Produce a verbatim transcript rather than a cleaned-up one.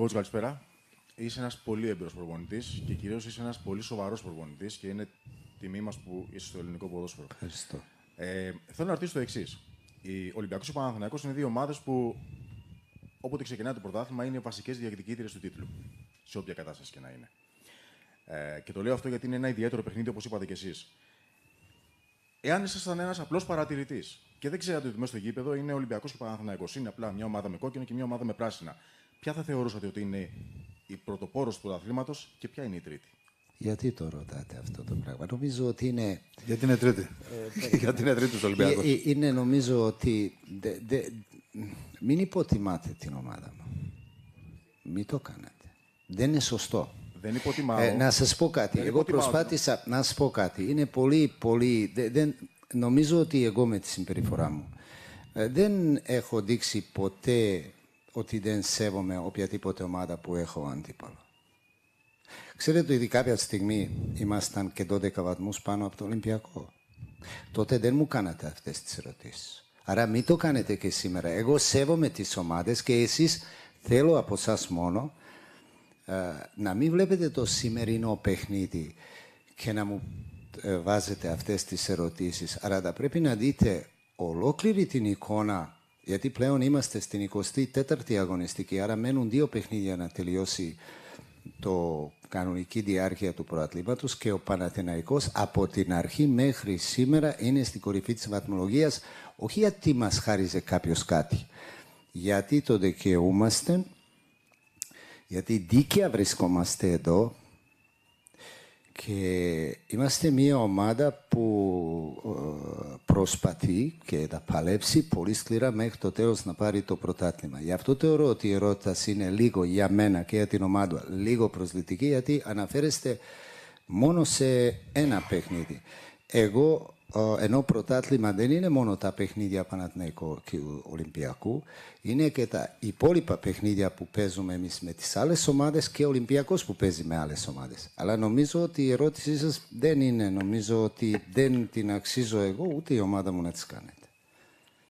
Coach, καλησπέρα. Είσαι ένας πολύ έμπειρος προπονητής και κυρίως είσαι ένας πολύ σοβαρός προπονητής και είναι τιμή μας που είσαι στο ελληνικό ποδόσφαιρο. Ευχαριστώ. Ε, θέλω να ρωτήσω το εξής. Οι Ολυμπιακός και ο Παναθηναϊκός είναι δύο ομάδες που όποτε ξεκινάει το πρωτάθλημα είναι βασικές διεκδικήτριες του τίτλου. Σε όποια κατάσταση και να είναι. Ε, και το λέω αυτό γιατί είναι ένα ιδιαίτερο παιχνίδι, όπως είπατε κι εσείς. Εάν ήσασταν ένας απλός παρατηρητής και δεν ξέρατε ότι μέσα στο γήπεδο είναι Ολυμπιακός και Παναθηναϊκός, είναι απλά μια ομάδα με κόκκινο και μια ομάδα με πράσινα, ποια θα θεωρούσατε ότι είναι η πρωτοπόρος του αθλήματος και ποια είναι η τρίτη? Γιατί το ρωτάτε αυτό το πράγμα? Νομίζω ότι είναι. Γιατί είναι τρίτη. Ε, γιατί είναι τρίτη ο Ολυμπιακός. Ε, είναι, νομίζω ότι. Δε, δε, μην υποτιμάτε την ομάδα μου. Μην το κάνετε. Δεν είναι σωστό. Δεν υποτιμάω. Ε, να σας πω κάτι. Δεν εγώ προσπάθησα την... να σας πω κάτι. Είναι πολύ, πολύ. Δε, δεν... Νομίζω ότι εγώ με τη συμπεριφορά μου ε, δεν έχω δείξει ποτέ ότι δεν σέβομαι οποιαδήποτε ομάδα που έχω αντίπαλο. Ξέρετε ότι κάποια στιγμή ήμασταν και δώδεκα βαθμούς πάνω από το Ολυμπιακό. Τότε δεν μου κάνατε αυτές τις ερωτήσεις. Άρα μην το κάνετε και σήμερα. Εγώ σέβομαι τις ομάδες και εσείς θέλω από εσάς μόνο ε, να μην βλέπετε το σημερινό παιχνίδι και να μου ε, βάζετε αυτές τις ερωτήσεις. Άρα θα πρέπει να δείτε ολόκληρη την εικόνα. Γιατί πλέον είμαστε στην εικοστή τέταρτη αγωνιστική, άρα μένουν δύο παιχνίδια να τελειώσει το κανονική διάρκεια του προαθλήματος και ο Παναθηναϊκός από την αρχή μέχρι σήμερα είναι στην κορυφή της βαθμολογίας, όχι γιατί μας χάριζε κάποιος κάτι, γιατί το δικαιούμαστε, γιατί δίκαια βρισκόμαστε εδώ και είμαστε μια ομάδα που προσπαθεί και θα παλέψει πολύ σκληρά μέχρι το τέλος να πάρει το πρωτάθλημα. Γι' αυτό θεωρώ ότι η ερώτηση είναι λίγο για μένα και για την ομάδα, λίγο προσβλητική, γιατί αναφέρεστε μόνο σε ένα παιχνίδι. Εγώ, ενώ πρωτάθλημα δεν είναι μόνο τα παιχνίδια Παναθηναϊκού και Ολυμπιακού, είναι και τα υπόλοιπα παιχνίδια που παίζουμε εμείς με τις άλλες ομάδες και ο Ολυμπιακός που παίζει με άλλες ομάδες. Αλλά νομίζω ότι η ερώτησή σας δεν είναι, νομίζω ότι δεν την αξίζω εγώ ούτε η ομάδα μου να τις κάνει.